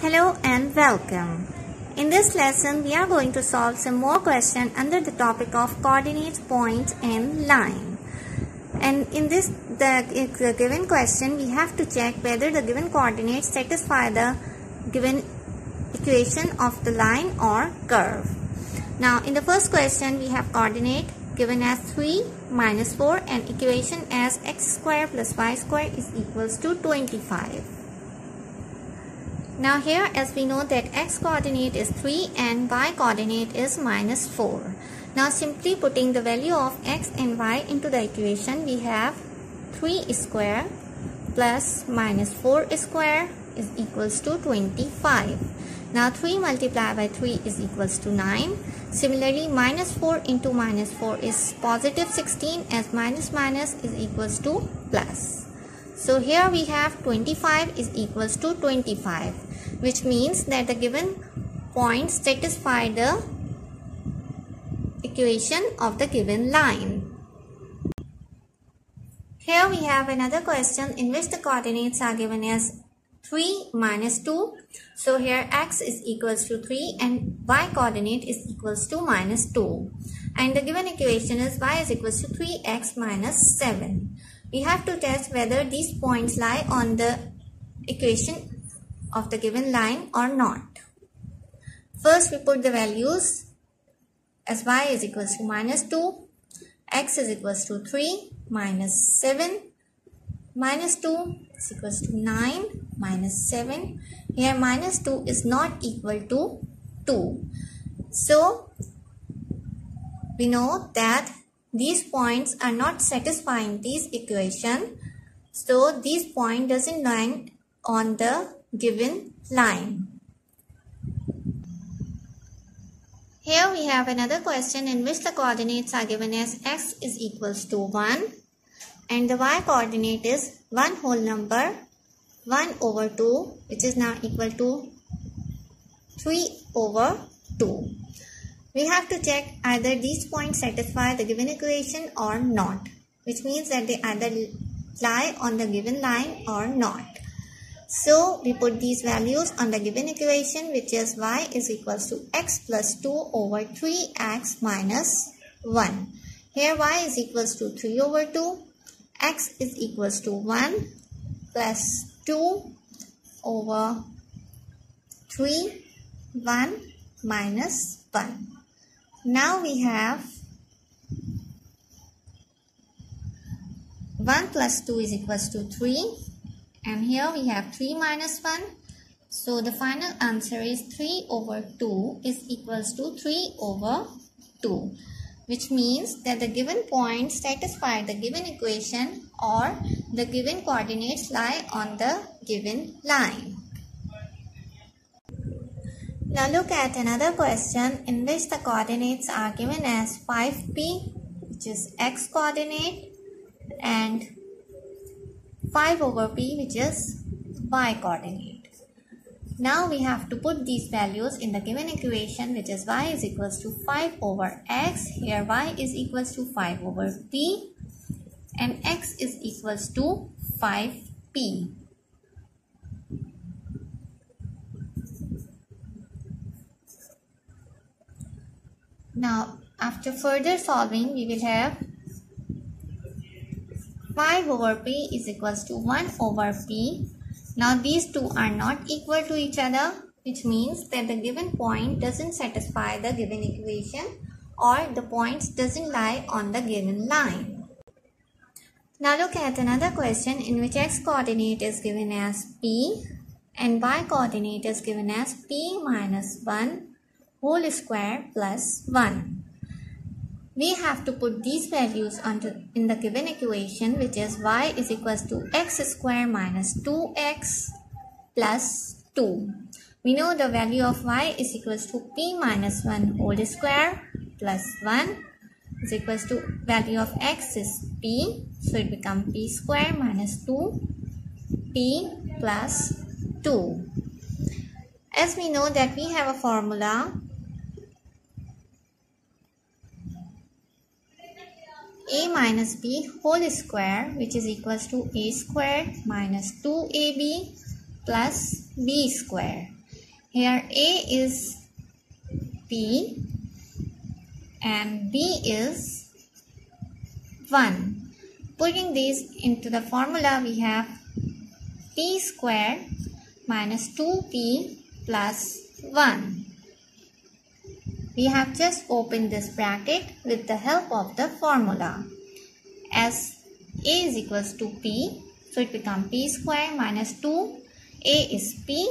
Hello and welcome. In this lesson, we are going to solve some more questions under the topic of coordinates, points and line. And in the given question, we have to check whether the given coordinates satisfy the given equation of the line or curve. Now, in the first question, we have coordinate given as 3, minus 4 and equation as x square plus y square is equals to 25. Now here, as we know that x coordinate is 3 and y coordinate is minus 4. Now simply putting the value of x and y into the equation, we have 3 square plus minus 4 square is equals to 25. Now 3 multiplied by 3 is equals to 9. Similarly, minus 4 into minus 4 is positive 16 as minus minus is equals to plus. So here we have 25 is equals to 25, which means that the given point satisfy the equation of the given line. Here we have another question in which the coordinates are given as 3 minus 2. So here x is equals to 3 and y coordinate is equals to minus 2. And the given equation is y is equals to 3x minus 7. We have to test whether these points lie on the equation of the given line or not. First we put the values as y is equals to minus 2, x is equals to 3, minus 7, minus 2 is equals to 9, minus 7. Here minus 2 is not equal to 2. So we know that these points are not satisfying this equation. So this point doesn't lie on the given line. Here we have another question in which the coordinates are given as x is equals to 1 and the y coordinate is 1 whole number 1 over 2, which is now equal to 3 over 2. We have to check either these points satisfy the given equation or not, which means that they either lie on the given line or not. So we put these values on the given equation, which is y is equals to x plus 2 over 3x minus 1. Here y is equals to 3 over 2, x is equals to 1 plus 2 over 3, 1 minus 1. Now we have 1 plus 2 is equals to 3. And here we have 3 minus 1. So the final answer is 3 over 2 is equals to 3 over 2. Which means that the given point satisfies the given equation or the given coordinates lie on the given line. Now look at another question in which the coordinates are given as 5p, which is x coordinate, and 5 over p, which is y coordinate. Now we have to put these values in the given equation, which is y is equals to 5 over x. Here y is equals to 5 over p and x is equals to 5p. Now after further solving, we will have 5 over p is equals to 1 over p. Now these two are not equal to each other, which means that the given point doesn't satisfy the given equation or the points doesn't lie on the given line. Now look at another question in which x coordinate is given as p and y coordinate is given as p minus 1 whole square plus 1. We have to put these values in the given equation, which is y is equals to x square minus 2x plus 2. We know the value of y is equals to p minus 1 whole square plus 1 is equals to value of x is p. So it becomes p square minus 2p plus 2. As we know that we have a formula a minus b whole square, which is equals to a squared minus 2ab plus b square. Here A is P and B is 1. Putting these into the formula, we have P squared minus 2P plus 1. We have just opened this bracket with the help of the formula. As A is equals to P, so it becomes P squared minus 2. A is P,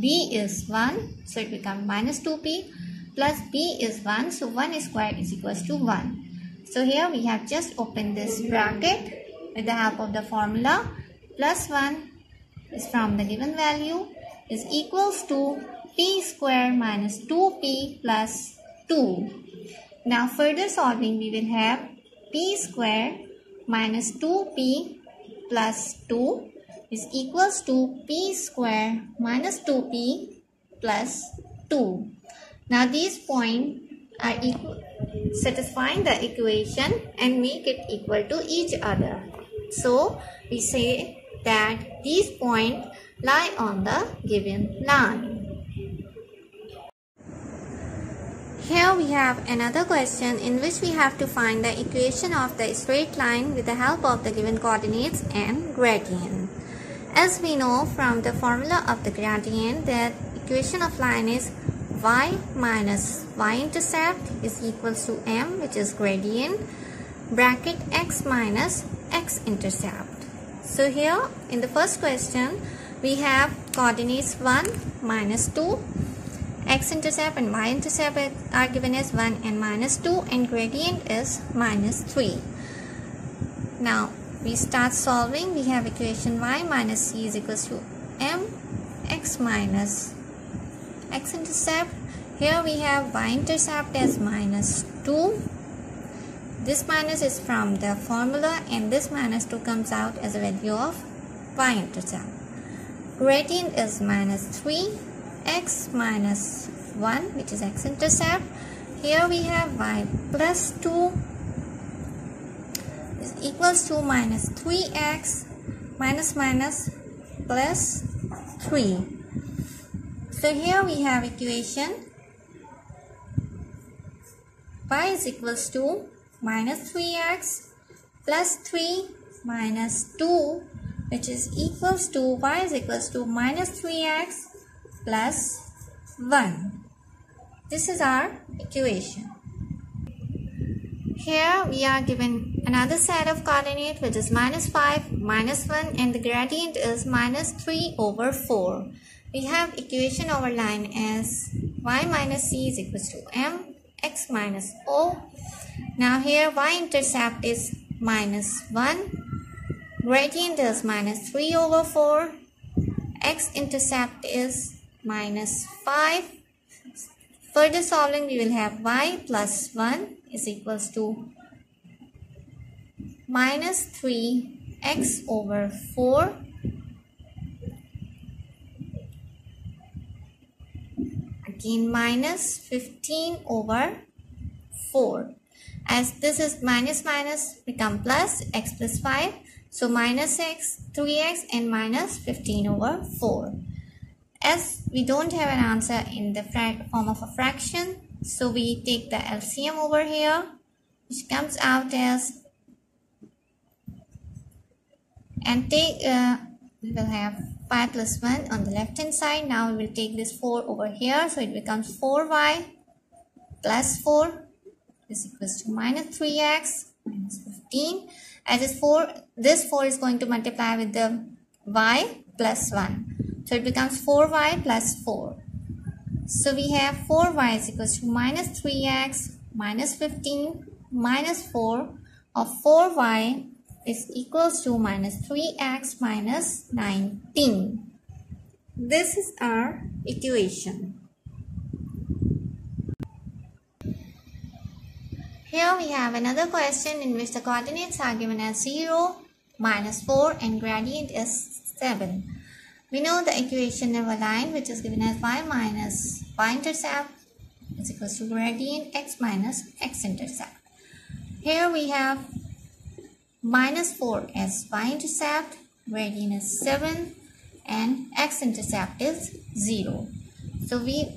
B is 1, so it becomes minus 2P plus B is 1, so 1 squared is equals to 1. So here we have just opened this bracket with the help of the formula. Plus 1 is from the given value is equals to P square minus 2P plus 2. Now further solving, we will have P square minus 2P plus 2 is equals to P square minus 2P plus 2. Now these points are equal, satisfying the equation and make it equal to each other. So we say that these points lie on the given line. Here we have another question in which we have to find the equation of the straight line with the help of the given coordinates and gradient. As we know from the formula of the gradient that equation of line is y minus y-intercept is equals to m, which is gradient, bracket x minus x-intercept. So here in the first question we have coordinates 1 minus 2, x-intercept and y-intercept are given as 1 and minus 2, and gradient is minus 3. Now we start solving. We have equation y minus c is equals to m, x minus x-intercept. Here we have y-intercept as minus 2. This minus is from the formula and this minus 2 comes out as a value of y-intercept. Gradient is minus 3, x minus 1, which is x-intercept. Here we have y plus 2 is equals to minus 3x minus minus plus 3. So here we have equation y is equals to minus 3x plus 3 minus 2, which is equals to y is equals to minus 3x plus 1. This is our equation. Here we are given another set of coordinates, which is minus 5, minus 1, and the gradient is minus 3 over 4. We have equation over line as y minus c is equals to m, x minus o. Now here y-intercept is minus 1, gradient is minus 3 over 4, x-intercept is minus 5. Further solving, we will have y plus 1 is equals to minus 3x over 4. Again minus 15 over 4. As this is minus minus become plus, x plus 5. So minus x, 3x and minus 15 over 4. As we don't have an answer in the form of a fraction, so we take the LCM over here, which comes out as, and take we will have 5 plus 1 on the left hand side. Now we will take this 4 over here, so it becomes 4y plus 4 is equals to minus 3x minus 15. As is 4, this 4 is going to multiply with the y plus 1, so it becomes 4y plus 4. So we have 4y is equals to minus 3x minus 15 minus 4 of 4y is equals to minus 3x minus 19. This is our equation. Here we have another question in which the coordinates are given as 0, minus 4 and gradient is 7. We know the equation of a line which is given as y minus y-intercept is equals to gradient x minus x-intercept. Here we have minus 4 as y-intercept, gradient is 7 and x-intercept is 0. So we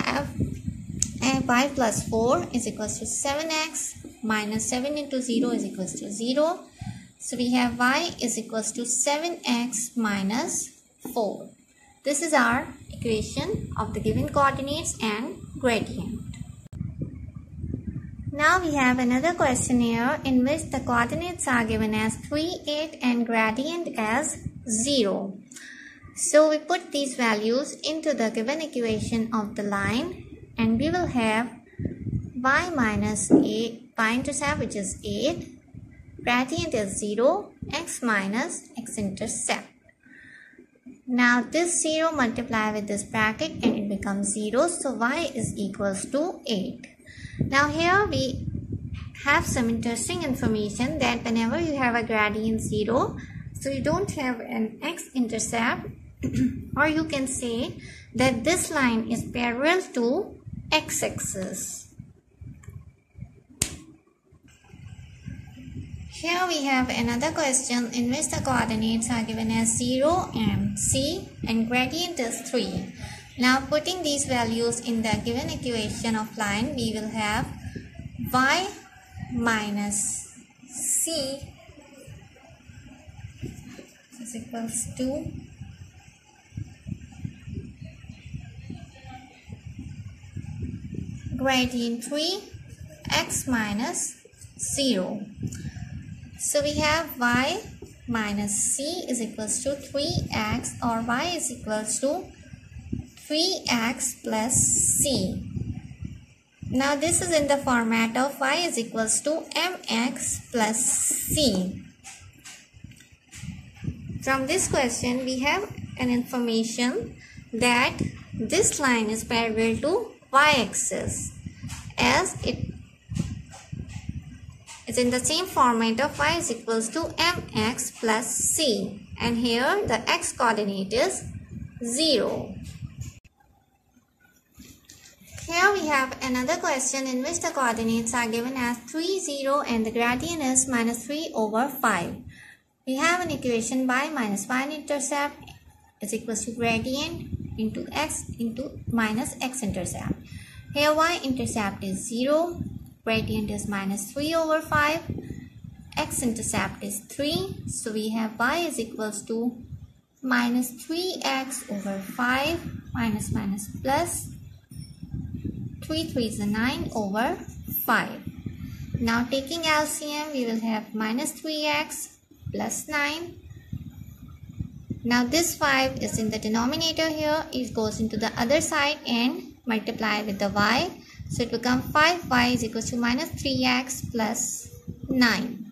have 5 plus 4 is equals to 7x minus 7 into 0 is equals to 0. So we have y is equals to 7x minus 4. This is our equation of the given coordinates and gradient. Now we have another question here in which the coordinates are given as 3, 8 and gradient as 0. So we put these values into the given equation of the line and we will have y minus 8, y intercept which is 8, gradient is 0, x minus x intercept. Now this 0 multiply with this bracket and it becomes 0, so y is equals to 8. Now here we have some interesting information that whenever you have a gradient 0, so you don't have an x-intercept or you can say that this line is parallel to x-axis. Here we have another question in which the coordinates are given as 0 and c and gradient is 3. Now putting these values in the given equation of line, we will have y minus c is equals to gradient 3 x minus 0. So we have y minus c is equals to 3x or y is equals to 3x plus c. Now this is in the format of y is equals to mx plus c. From this question we have an information that this line is parallel to y-axis as it is in the same format of y is equals to mx plus c and here the x coordinate is 0. Here we have another question in which the coordinates are given as 3, 0 and the gradient is minus 3 over 5. We have an equation y minus y intercept is equals to gradient into x into minus x intercept. Here y intercept is 0, gradient is minus 3 over 5, x intercept is 3. So we have y is equals to minus 3x over 5 minus plus 3 is a 9 over 5. Now taking LCM, we will have minus 3x plus 9. Now this 5 is in the denominator here. It goes into the other side and multiply with the y. So it becomes 5y is equal to minus 3x plus 9.